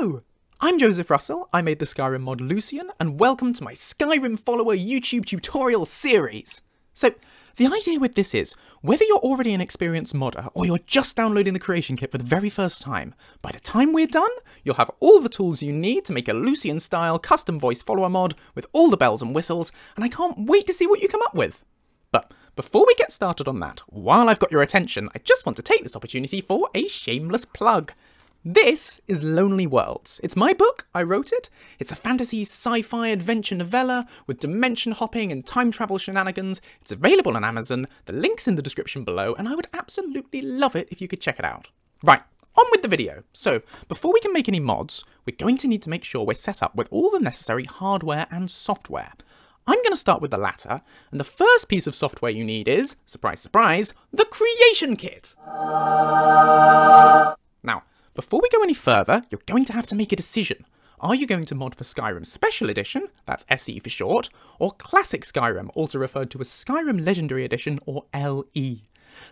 Hello! I'm Joseph Russell, I made the Skyrim mod Lucien, and welcome to my Skyrim follower YouTube tutorial series! So, the idea with this is, whether you're already an experienced modder, or you're just downloading the Creation Kit for the very first time, by the time we're done, you'll have all the tools you need to make a Lucien-style custom voice follower mod with all the bells and whistles, and I can't wait to see what you come up with! But before we get started on that, while I've got your attention, I just want to take this opportunity for a shameless plug. This is Lonely Worlds. It's my book, I wrote it. It's a fantasy sci-fi adventure novella with dimension hopping and time travel shenanigans. It's available on Amazon, the link's in the description below, and I would absolutely love it if you could check it out. Right, on with the video. So, before we can make any mods, we're going to need to make sure we're set up with all the necessary hardware and software. I'm going to start with the latter, and the first piece of software you need is, surprise surprise, the Creation Kit! Now, before we go any further, you're going to have to make a decision. Are you going to mod for Skyrim Special Edition, that's SE for short, or Classic Skyrim, also referred to as Skyrim Legendary Edition, or LE?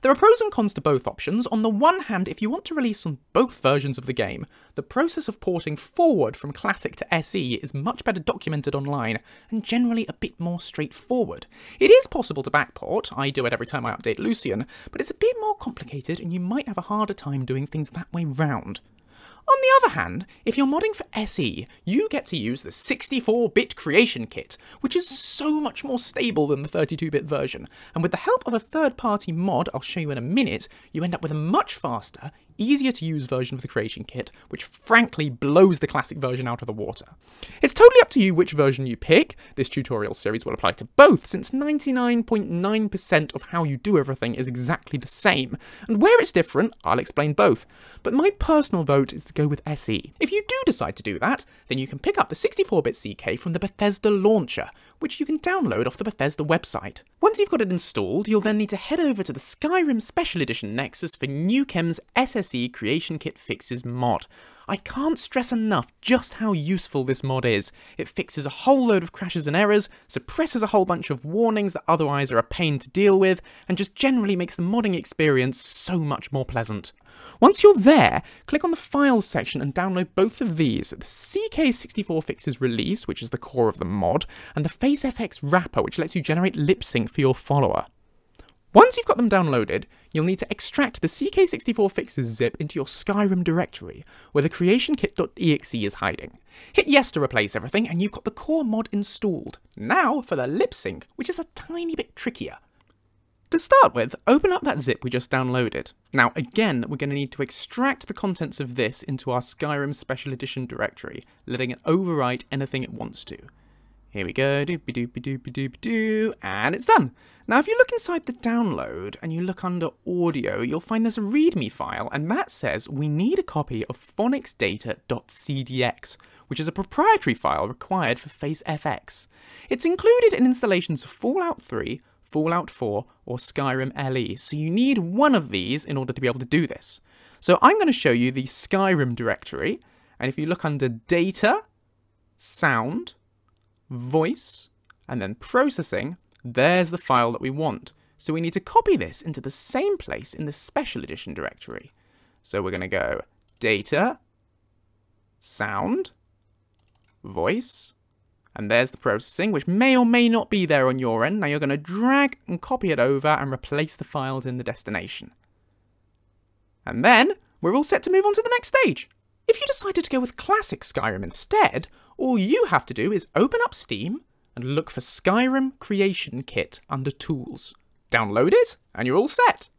There are pros and cons to both options. On the one hand, if you want to release on both versions of the game, the process of porting forward from Classic to SE is much better documented online, and generally a bit more straightforward. It is possible to backport, I do it every time I update Lucien, but it's a bit more complicated and you might have a harder time doing things that way round. On the other hand, if you're modding for SE, you get to use the 64-bit Creation Kit, which is so much more stable than the 32-bit version, and with the help of a third-party mod I'll show you in a minute, you end up with a much faster, easier-to-use version of the Creation Kit, which frankly blows the classic version out of the water. It's totally up to you which version you pick. This tutorial series will apply to both, since 99.9% of how you do everything is exactly the same, and where it's different, I'll explain both, but my personal vote is to go with SE. If you do decide to do that, then you can pick up the 64-bit CK from the Bethesda Launcher, which you can download off the Bethesda website. Once you've got it installed, you'll then need to head over to the Skyrim Special Edition Nexus for NuChem's SSE Creation Kit Fixes mod. I can't stress enough just how useful this mod is. It fixes a whole load of crashes and errors, suppresses a whole bunch of warnings that otherwise are a pain to deal with, and just generally makes the modding experience so much more pleasant. Once you're there, click on the Files section and download both of these, the CK64 Fixes release, which is the core of the mod, and the FaceFX wrapper, which lets you generate lip sync for your follower. Once you've got them downloaded, you'll need to extract the CK64 Fixes zip into your Skyrim directory, where the creationkit.exe is hiding. Hit yes to replace everything, and you've got the core mod installed. Now for the lip sync, which is a tiny bit trickier. To start with, open up that zip we just downloaded. Now again, we're going to need to extract the contents of this into our Skyrim Special Edition directory, letting it overwrite anything it wants to. Here we go, doopy doopy doopy doopy doo, and it's done. Now if you look inside the download and you look under audio, you'll find there's a readme file, and that says we need a copy of phonicsdata.cdx, which is a proprietary file required for FaceFX. It's included in installations of Fallout 3, Fallout 4 or Skyrim LE, so you need one of these in order to be able to do this. So I'm going to show you the Skyrim directory, and if you look under Data, Sound, Voice, and then Processing, there's the file that we want. So we need to copy this into the same place in the Special Edition directory. So we're going to go Data, Sound, Voice, and there's the processing, which may or may not be there on your end. Now you're going to drag and copy it over and replace the files in the destination. And then we're all set to move on to the next stage. If you decided to go with Classic Skyrim instead, all you have to do is open up Steam and look for Skyrim Creation Kit under Tools. Download it and you're all set.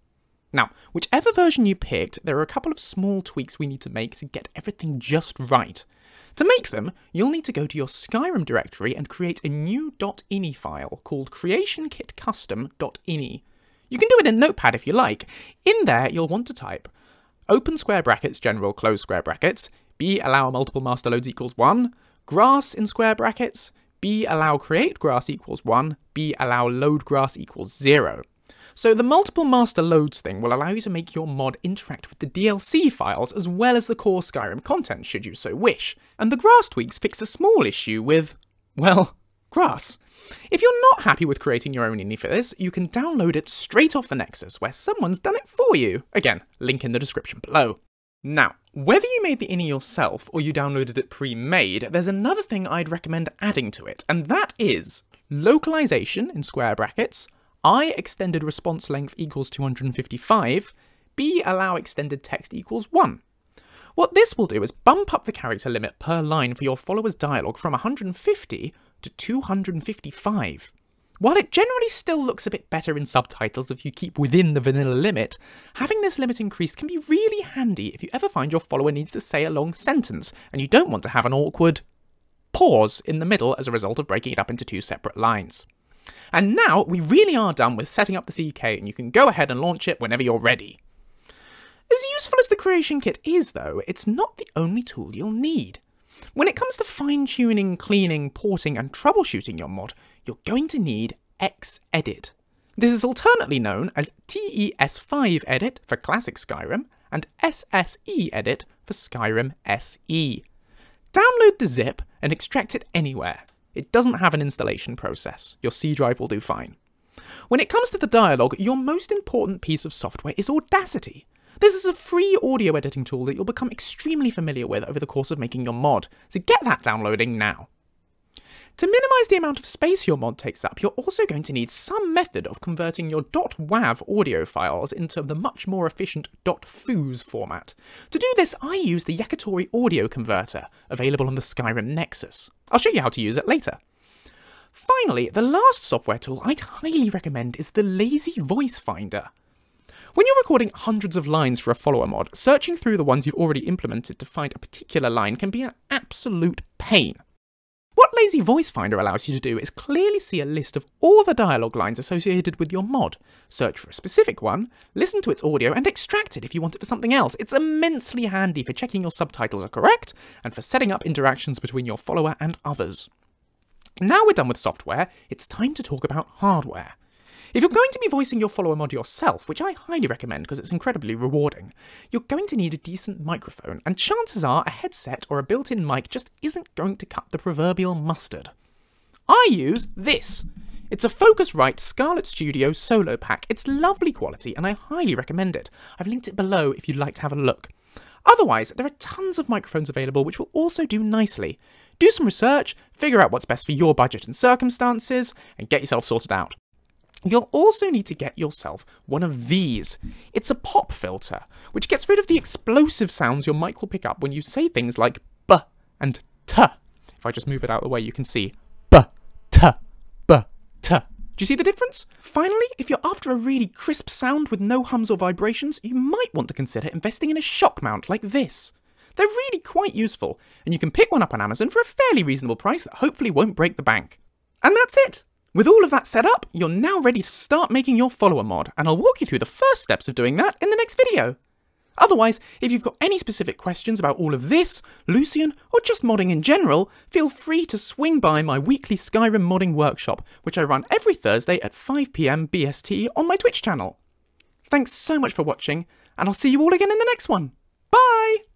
Now, whichever version you picked, there are a couple of small tweaks we need to make to get everything just right. To make them, you'll need to go to your Skyrim directory and create a new .ini file called creationkitcustom.ini. You can do it in Notepad if you like. In there, you'll want to type open square brackets general close square brackets, b allow multiple master loads equals 1, grass in square brackets, b allow create grass equals 1, b allow load grass equals 0. So the multiple master loads thing will allow you to make your mod interact with the DLC files as well as the core Skyrim content, should you so wish. And the grass tweaks fix a small issue with, well, grass. If you're not happy with creating your own ini for this, you can download it straight off the Nexus, where someone's done it for you. Again, link in the description below. Now, whether you made the ini yourself or you downloaded it pre-made, there's another thing I'd recommend adding to it, and that is localization in square brackets, I extended response length equals 255, B allow extended text equals 1. What this will do is bump up the character limit per line for your follower's dialogue from 150 to 255. While it generally still looks a bit better in subtitles if you keep within the vanilla limit, having this limit increased can be really handy if you ever find your follower needs to say a long sentence and you don't want to have an awkward pause in the middle as a result of breaking it up into two separate lines. And now we really are done with setting up the CK and you can go ahead and launch it whenever you're ready. As useful as the Creation Kit is though, it's not the only tool you'll need. When it comes to fine-tuning, cleaning, porting and troubleshooting your mod, you're going to need XEdit. This is alternately known as TES5Edit for classic Skyrim and SSEEdit for Skyrim SE. Download the zip and extract it anywhere. It doesn't have an installation process. Your C drive will do fine. When it comes to the dialogue, your most important piece of software is Audacity. This is a free audio editing tool that you'll become extremely familiar with over the course of making your mod, so get that downloading now. To minimise the amount of space your mod takes up, you're also going to need some method of converting your .wav audio files into the much more efficient .foos format. To do this, I use the Yakitori Audio Converter, available on the Skyrim Nexus. I'll show you how to use it later. Finally, the last software tool I'd highly recommend is the Lazy Voice Finder. When you're recording hundreds of lines for a follower mod, searching through the ones you've already implemented to find a particular line can be an absolute pain. What Lazy Voice Finder allows you to do is clearly see a list of all the dialogue lines associated with your mod, search for a specific one, listen to its audio and extract it if you want it for something else. It's immensely handy for checking your subtitles are correct and for setting up interactions between your follower and others. Now we're done with software, it's time to talk about hardware. If you're going to be voicing your follower mod yourself, which I highly recommend because it's incredibly rewarding, you're going to need a decent microphone, and chances are a headset or a built-in mic just isn't going to cut the proverbial mustard. I use this. It's a Focusrite Scarlett Studio Solo Pack. It's lovely quality and I highly recommend it. I've linked it below if you'd like to have a look. Otherwise, there are tons of microphones available which will also do nicely. Do some research, figure out what's best for your budget and circumstances, and get yourself sorted out. You'll also need to get yourself one of these. It's a pop filter, which gets rid of the explosive sounds your mic will pick up when you say things like B and T. If I just move it out of the way, you can see B, T, B, T. Do you see the difference? Finally, if you're after a really crisp sound with no hums or vibrations, you might want to consider investing in a shock mount like this. They're really quite useful, and you can pick one up on Amazon for a fairly reasonable price that hopefully won't break the bank. And that's it! With all of that set up, you're now ready to start making your follower mod, and I'll walk you through the first steps of doing that in the next video. Otherwise, if you've got any specific questions about all of this, Lucien, or just modding in general, feel free to swing by my weekly Skyrim modding workshop, which I run every Thursday at 5 PM BST on my Twitch channel. Thanks so much for watching, and I'll see you all again in the next one. Bye!